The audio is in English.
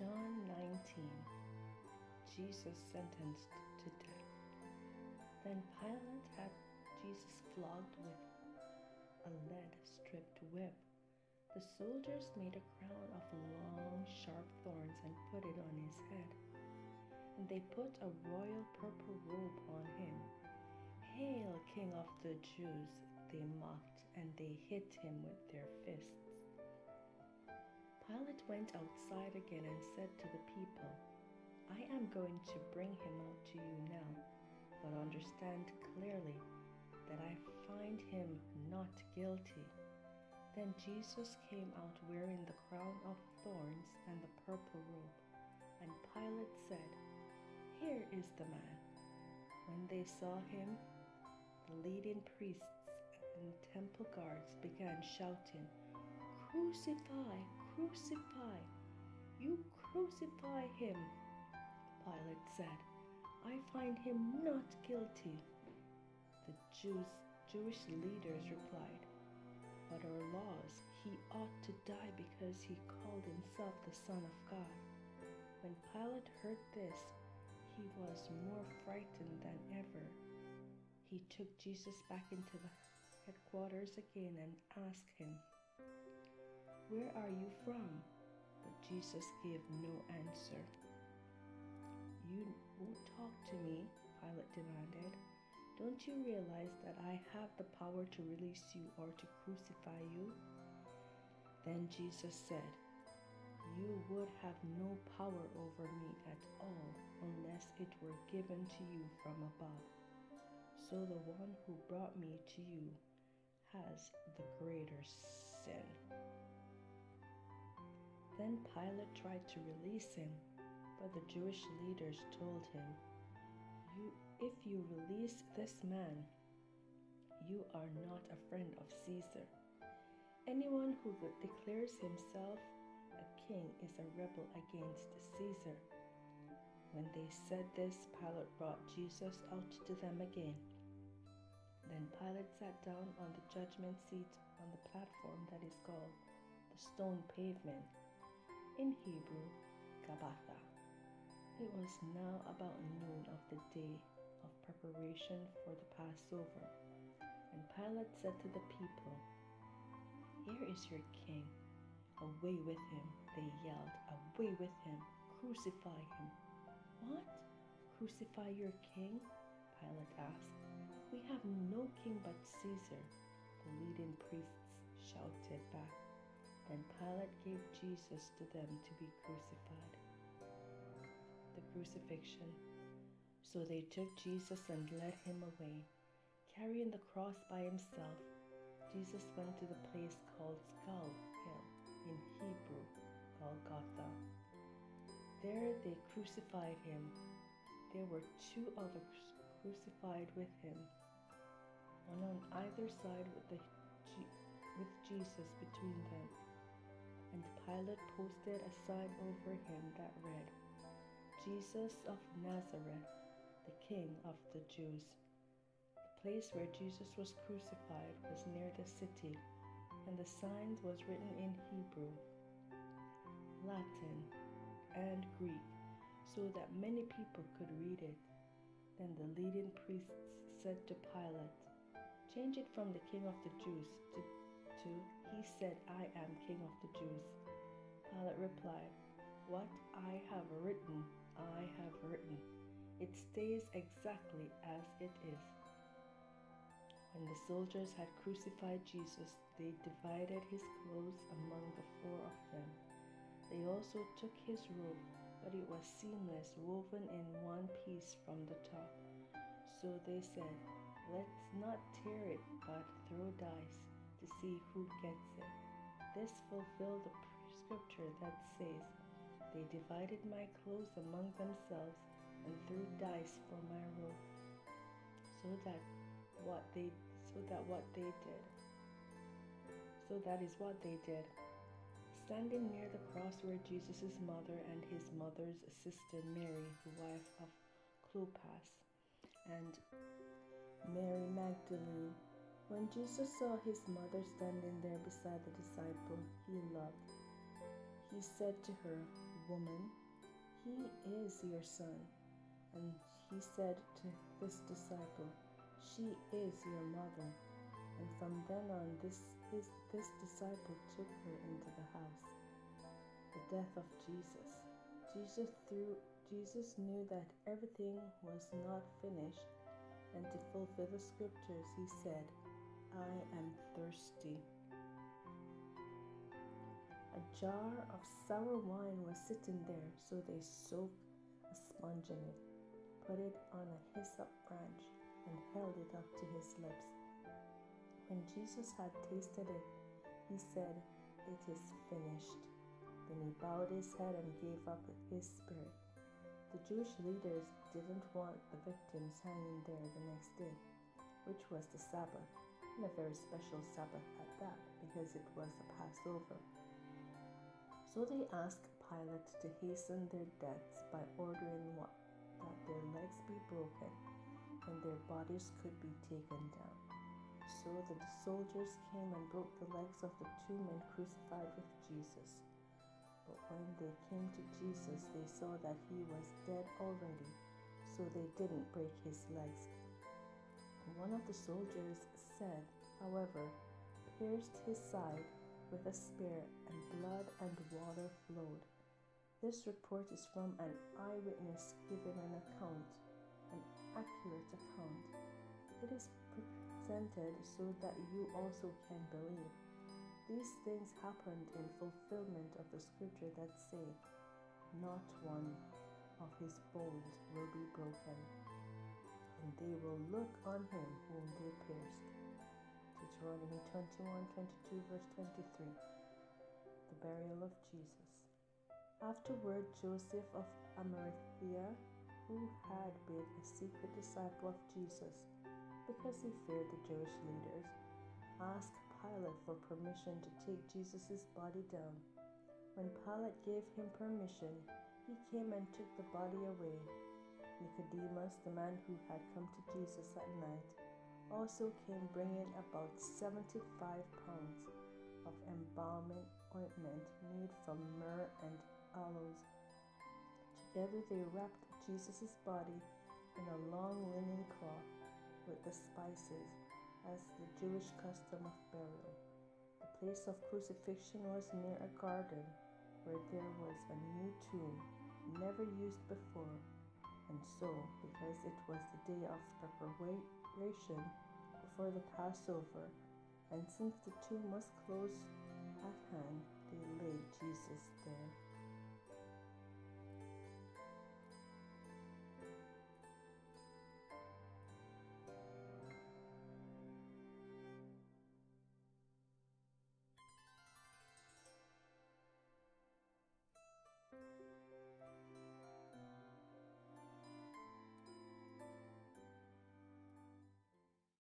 John 19, Jesus sentenced to death. Then Pilate had Jesus flogged with a lead-stripped whip. The soldiers made a crown of long, sharp thorns and put it on his head. And they put a royal purple robe on him. "Hail, King of the Jews," they mocked, and they hit him with their fists. Pilate went outside again and said to the people, "I am going to bring him out to you now, but understand clearly that I find him not guilty." Then Jesus came out wearing the crown of thorns and the purple robe, and Pilate said, "Here is the man." When they saw him, the leading priests and temple guards began shouting, "Crucify! Crucify! You crucify him!" Pilate said, "I find him not guilty." The Jewish leaders replied, "But our laws, he ought to die because he called himself the Son of God." When Pilate heard this, he was more frightened than ever. He took Jesus back into the headquarters again and asked him, "Where are you from?" But Jesus gave no answer. "You won't talk to me?" Pilate demanded. "Don't you realize that I have the power to release you or to crucify you?" Then Jesus said, "You would have no power over me at all unless it were given to you from above. So the one who brought me to you has the greater sin." Then Pilate tried to release him, but the Jewish leaders told him, "If you release this man, you are not a friend of Caesar. Anyone who declares himself a king is a rebel against Caesar." When they said this, Pilate brought Jesus out to them again. Then Pilate sat down on the judgment seat on the platform that is called the Stone Pavement, in Hebrew, Gabbatha. It was now about noon of the day of preparation for the Passover, and Pilate said to the people, "Here is your king." "Away with him," they yelled. "Away with him. Crucify him." "What? Crucify your king?" Pilate asked. "We have no king but Caesar," the leading priests shouted back. Then Pilate gave Jesus to them to be crucified. The crucifixion. So they took Jesus and led him away, carrying the cross by himself. Jesus went to the place called Skull Hill, in Hebrew, Golgotha. There they crucified him. There were two others crucified with him, one on either side with Jesus between them. And Pilate posted a sign over him that read, "Jesus of Nazareth, the King of the Jews." The place where Jesus was crucified was near the city, and the sign was written in Hebrew, Latin, and Greek, so that many people could read it. Then the leading priests said to Pilate, "Change it from the King of the Jews to he said, 'I am King of the Jews.'" Pilate replied, "What I have written, I have written. It stays exactly as it is." When the soldiers had crucified Jesus, they divided his clothes among the four of them. They also took his robe, but it was seamless, woven in one piece from the top. So they said, "Let's not tear it, but throw dice to see who gets it." This fulfilled the scripture that says, "They divided my clothes among themselves and threw dice for my robe." So that is what they did. Standing near the cross were Jesus' mother and his mother's sister Mary, the wife of Clopas, and Mary Magdalene. When Jesus saw his mother standing there beside the disciple he loved, he said to her, Woman, he is your son. And he said to this disciple, she is your mother. And from then on, this disciple took her into the house. The death of Jesus. Jesus knew that everything was not finished, and to fulfill the scriptures, he said, I am thirsty. A jar of sour wine was sitting there, so they soaked a sponge in it, put it on a hyssop branch, and held it up to his lips. When Jesus had tasted it, he said, It is finished. Then he bowed his head and gave up his spirit. The Jewish leaders didn't want the victims hanging there the next day, which was the Sabbath, and a very special Sabbath at that, because it was the Passover. So they asked Pilate to hasten their deaths by ordering that their legs be broken and their bodies could be taken down. So the soldiers came and broke the legs of the two men crucified with Jesus. But when they came to Jesus, they saw that he was dead already, so they didn't break his legs. One of the soldiers said, however, pierced his side with a spear, and blood and water flowed. This report is from an eyewitness giving an accurate account. It is presented so that you also can believe. These things happened in fulfillment of the scripture that say, not one of his bones will be broken, and they will look on him whom they pierced. Deuteronomy 21, 22, verse 23. The burial of Jesus. Afterward, Joseph of Amartya, who had been a secret disciple of Jesus, because he feared the Jewish leaders, asked Pilate for permission to take Jesus' body down. When Pilate gave him permission, he came and took the body away. Nicodemus, the man who had come to Jesus at night, also came bringing about 75 pounds of embalming ointment made from myrrh and aloes. Together they wrapped Jesus' body in a long linen cloth with the spices, as the Jewish custom of burial. The place of crucifixion was near a garden where there was a new tomb, never used before, and so, because it was the day of preparation before the Passover, and since the tomb was close at hand, they laid Jesus there.